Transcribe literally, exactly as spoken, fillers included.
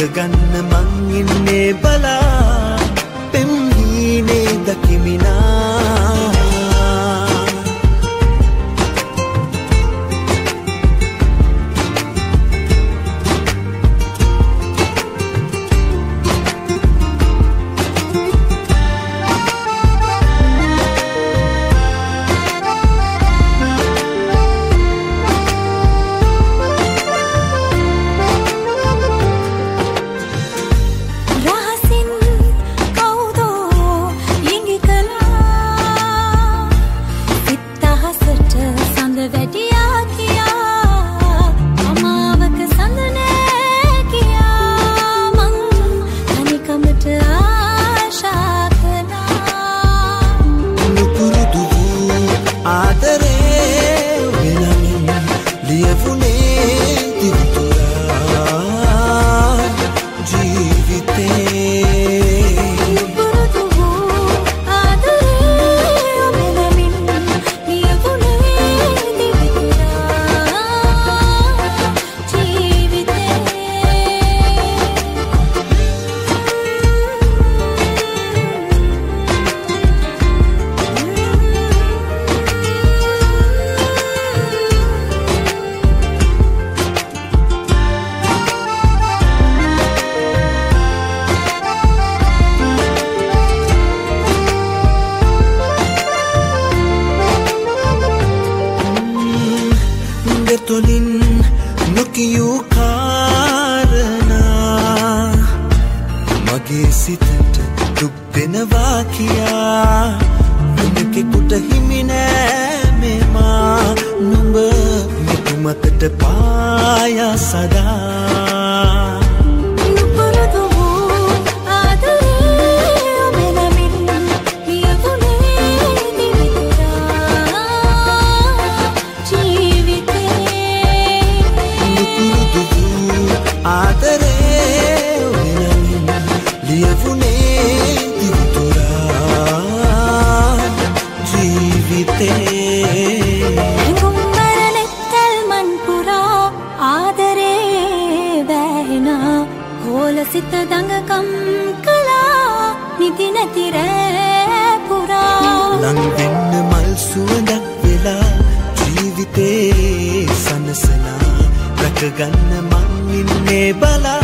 ගන්න මං ඉන්නේ බලා පෙම්හිනේ දකිමිනා بلا